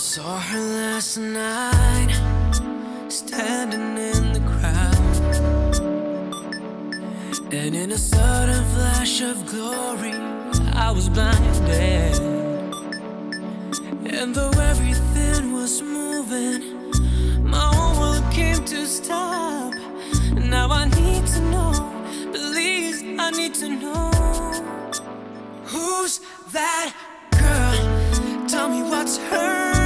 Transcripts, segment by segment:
Saw her last night, standing in the crowd, and in a sudden flash of glory, I was blinded. And though everything was moving, my whole world came to stop. Now I need to know, please, I need to know, who's that girl? Tell me what's her name.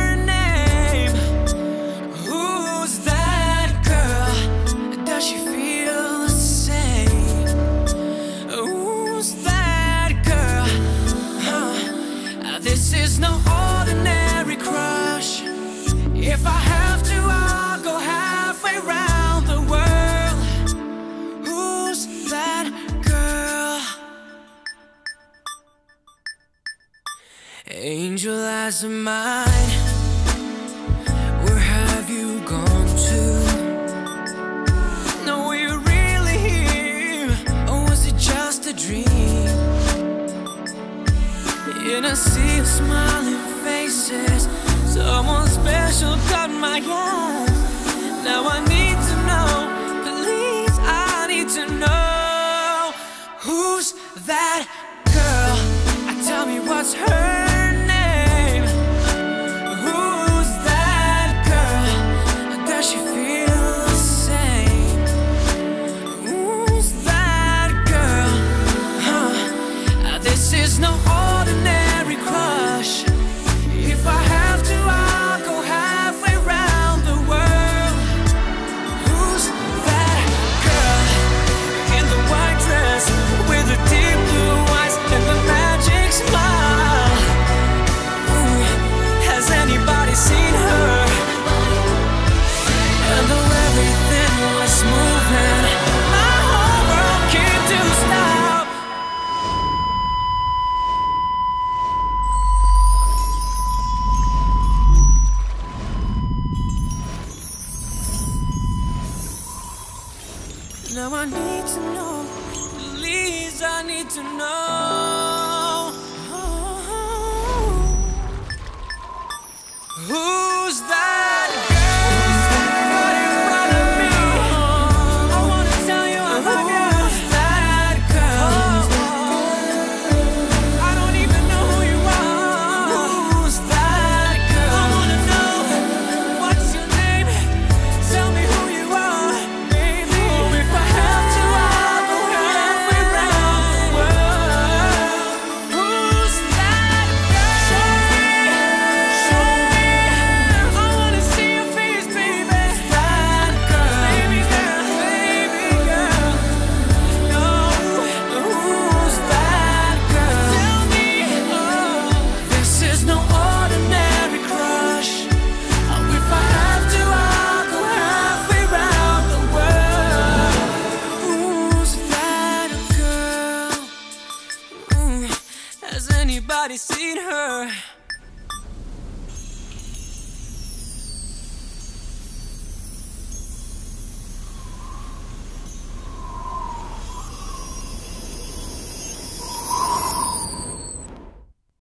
This is no ordinary crush. If I have to, I'll go halfway round the world. Who's that girl? Angel eyes of mine, where have you gone to? No, were you really here, or was it just a dream? And I see your smiling faces. Someone special caught my eye. Now I need to know, please, I need to know, who's that girl? Tell me what's her name. Who's that girl? Does she feel the same? Who's that girl? This is no ordinary. If I have to, I'll go halfway round the world. Who's that girl in the white dress with the deep blue eyes and the magic smile? Ooh, has anybody seen her? And though everything was moving, my whole world came to stop. Now I need to know, please, I need to know.